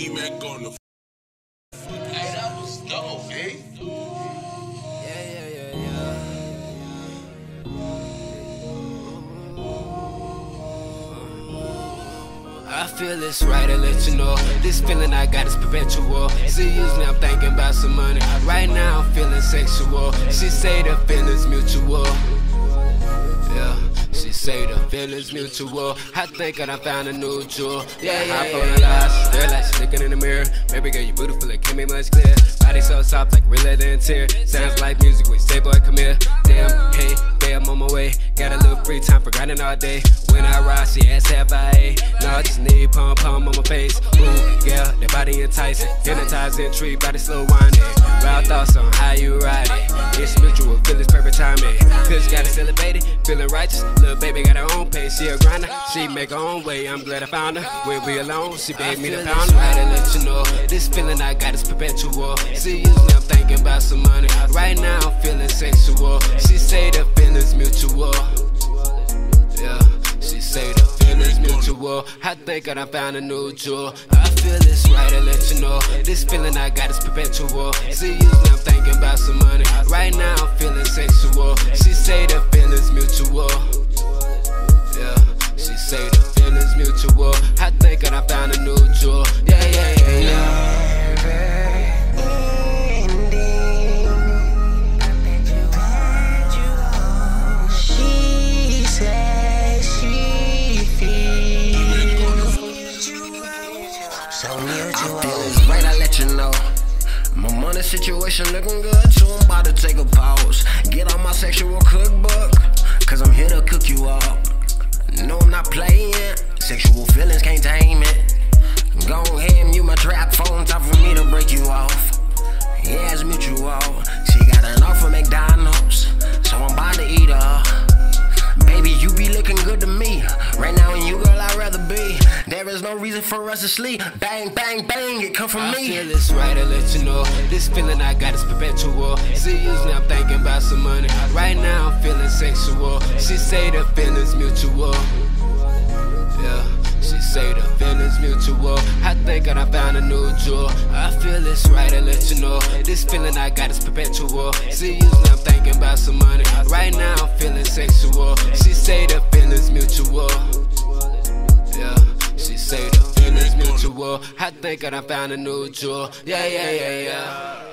DMAC on the Hey, that was dope, eh? I feel it's right to let you know. This feeling I got is perpetual. See, usually I'm thinking about some money. Right now I'm feeling sexual. She say the feeling's mutual. Yeah. She say the feeling's mutual. I think that I found a new jewel. Yeah. I phone her lies, they're like she's looking in the mirror. Baby girl, you beautiful, it can't be much clear. Body so soft, like realer than tear. Sounds like music when you say, boy, come here. Damn, hey, yeah, I'm on my way. Got a little free time, forgotten all day. When I ride, she ass half I ate. Now I just need pom-pom on my face. Ooh, yeah, that body enticing. Hypnotizing, tree body slow winding. Wild thoughts on how you ride it. It's mutual, feel this perfect timing. Cause you gotta celebrate it, feeling righteous. Little baby got her own pace, she a grinder. She make her own way, I'm glad I found her. We'll be alone, she bade me to pound her. I feel it's right to let you know, this feeling I got is perpetual. See, usually I'm thinking about some money. Right now I'm feeling sexual. She say the feeling's mutual. Yeah, she say the feeling's mutual. I think that I found a new jewel. I feel it's right to let you know, this feeling I got is perpetual. See, usually I'm thinking about some money. Right now I'm feeling sexual. She say the feeling's mutual. Yeah, she say the feeling's mutual. I think that I found a new jewel. Yeah. I feel it's right, I let you know. My money situation looking good, so I'm about to take a pause. Get on my sexual cookbook, cause I'm here to cook you up. No, I'm not playing, sexual feelings can't tame it. Go ahead, mute my trap phone, time for me to break you off. Yeah, it's mutual, she got an offer from McDonald's, so I'm about to eat her. Baby, you be looking good to me. Right now and you, girl, I'd rather be. There is no reason for us to sleep. Bang, bang, bang, it come from me. I feel it's right to let you know, this feeling I got is perpetual. See, usually I'm thinking about some money. Right now I'm feeling sexual. She say the feeling's mutual. Yeah, she say the feeling's mutual. I think that I found a new jewel. I feel it's right to let you know, this feeling I got is perpetual. See, usually I'm thinking about some money. Right now I'm feeling sexual. She say the feeling's mutual. Yeah, she say the feeling's mutual. I think that I found a new jewel. Yeah.